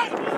Grab the ball!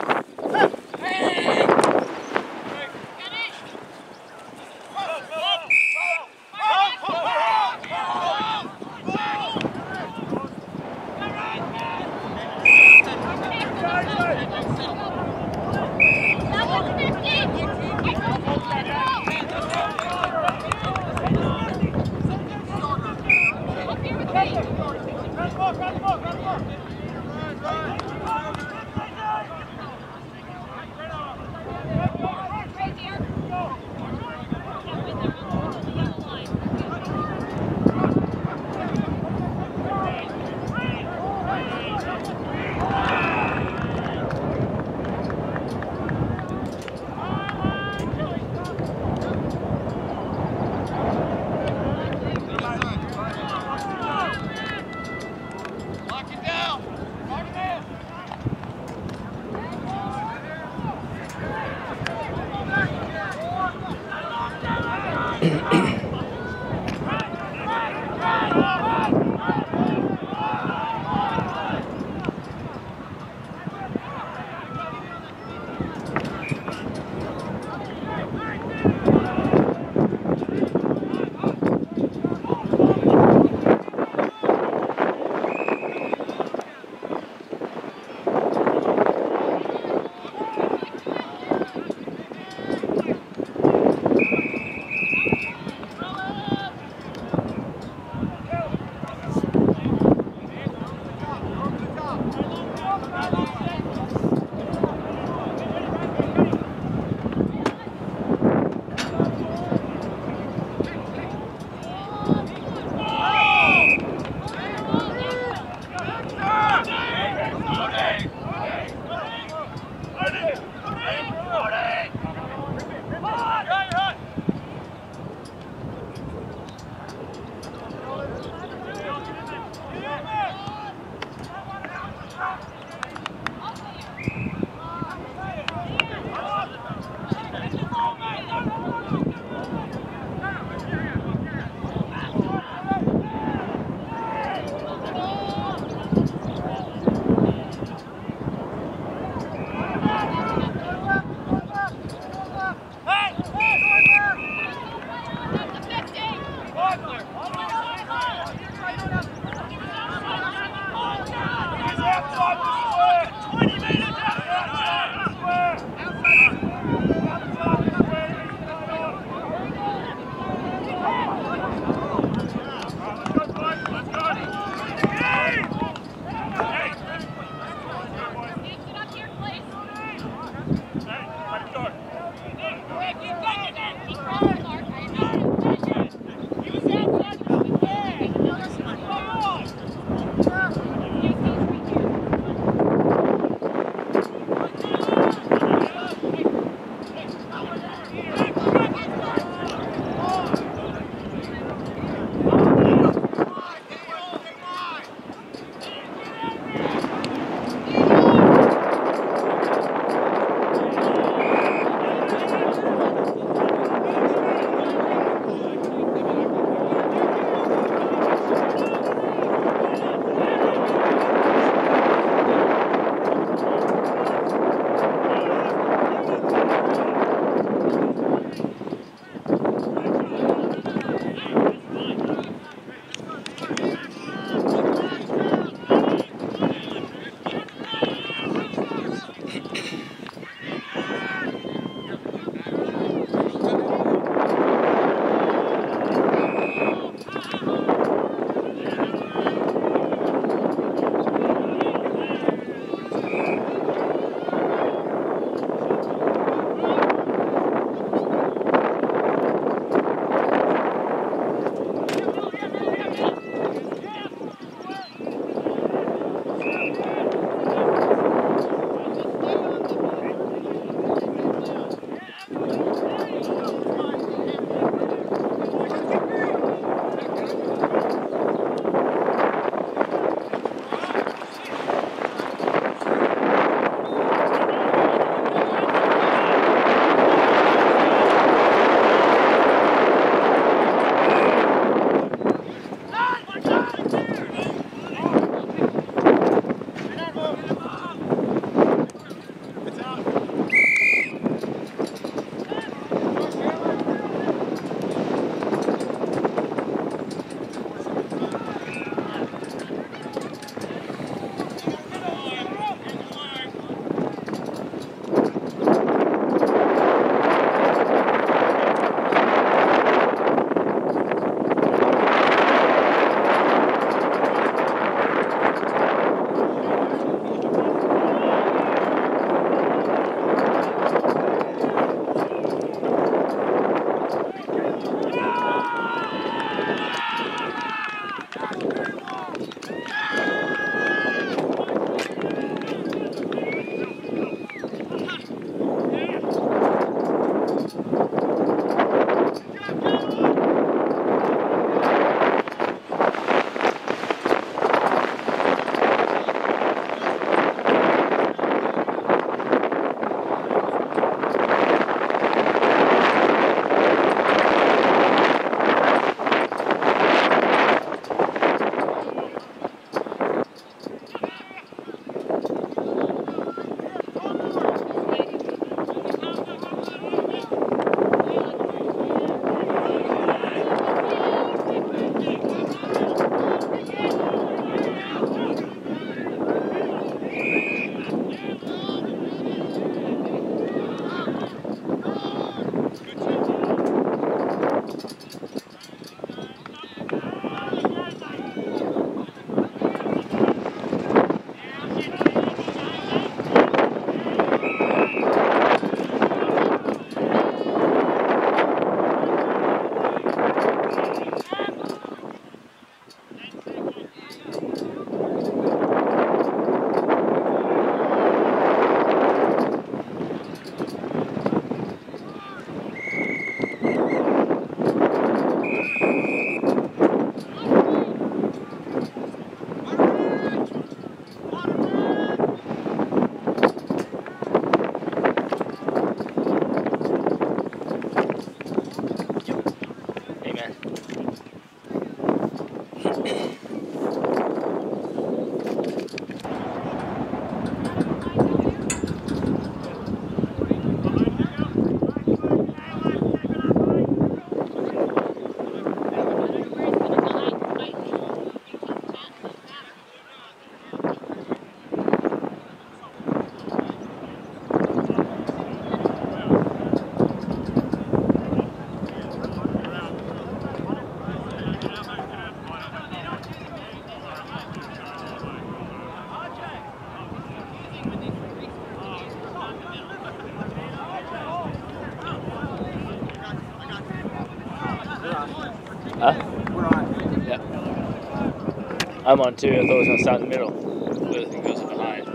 I'm on two. I thought it was going to start in the middle. The other thing goes behind.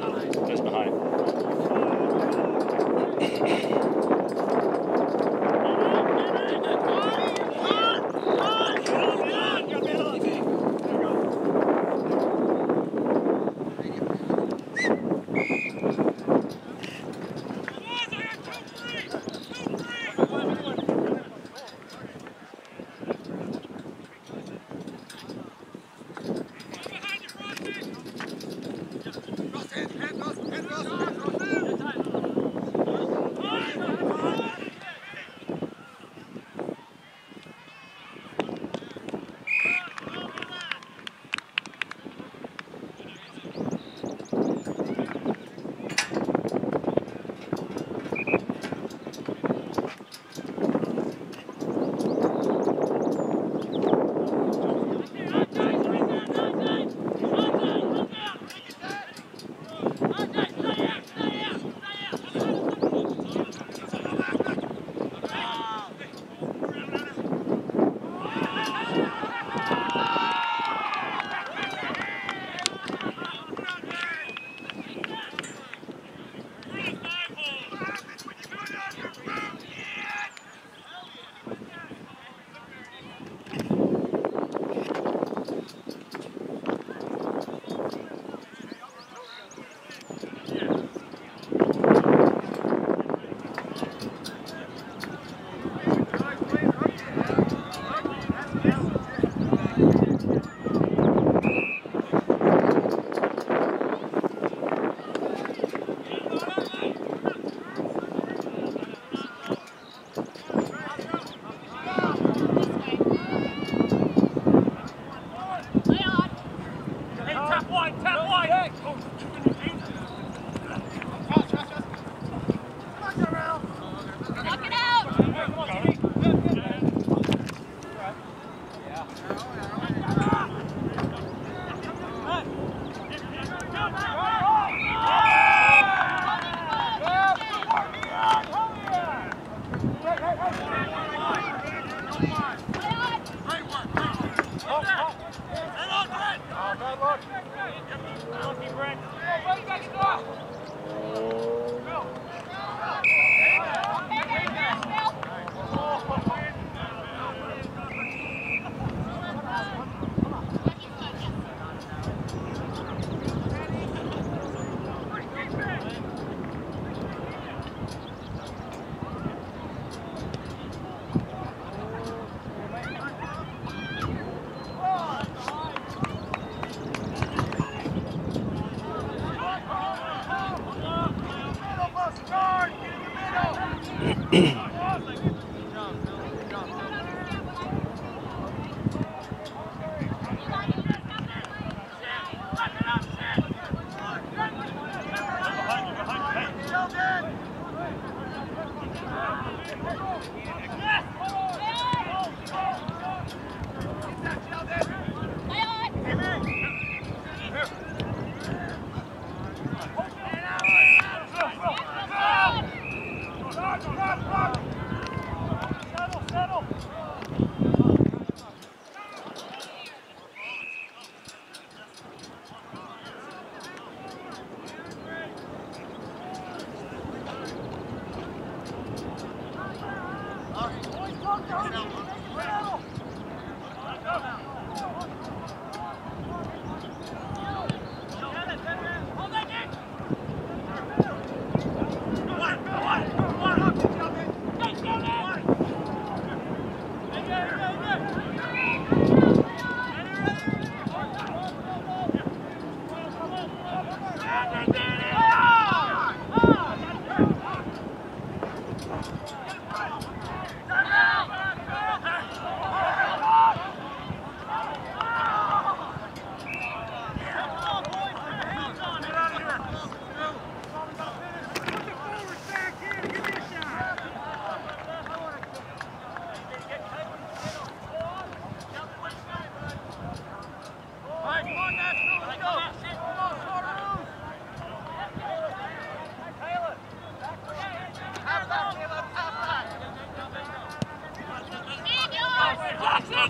Goes behind.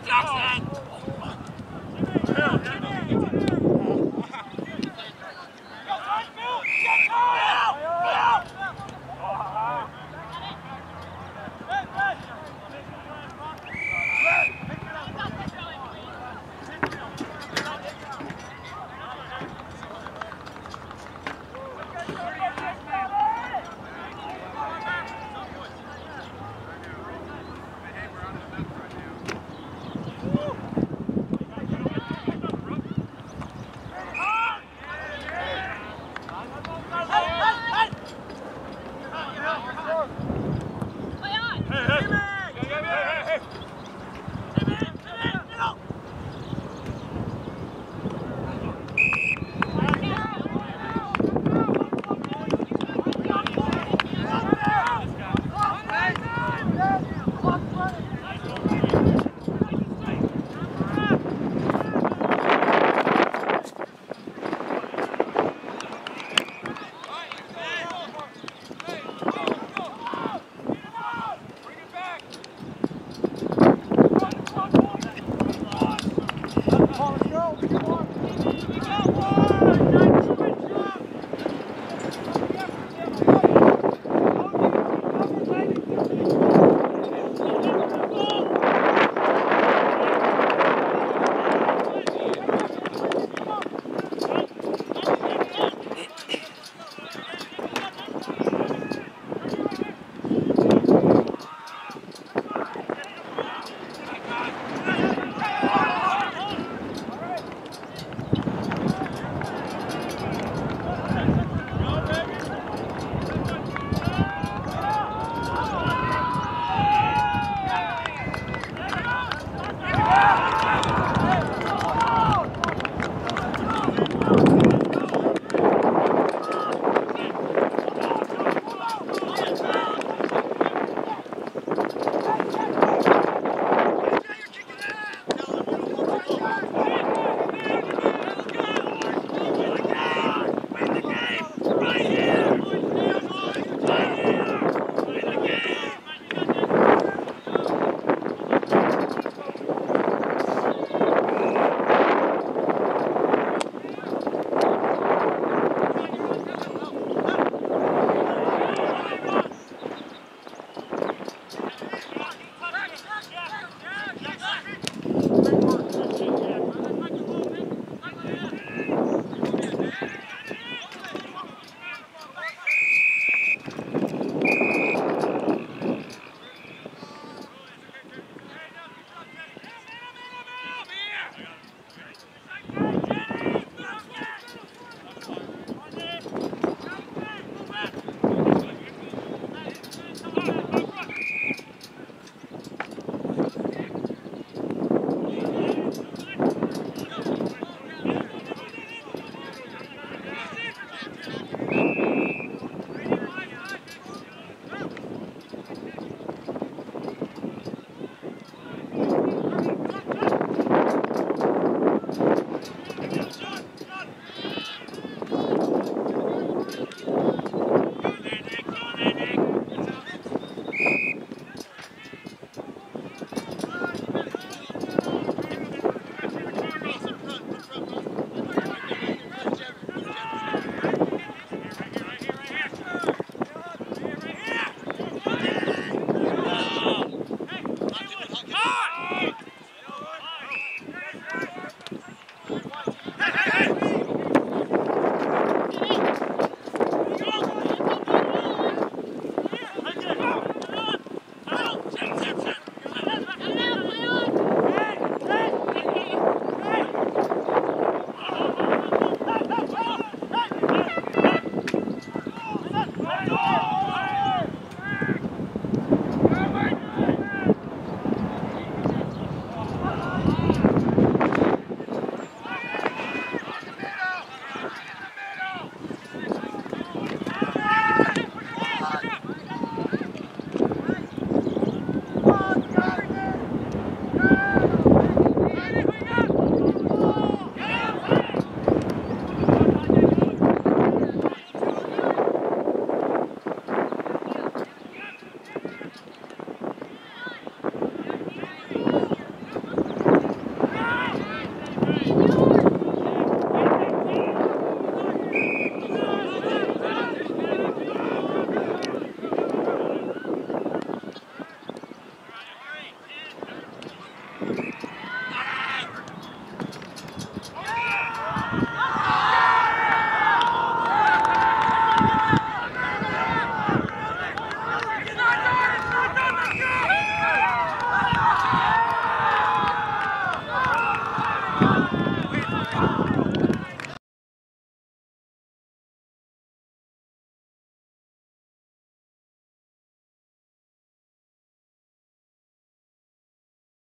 Jackson!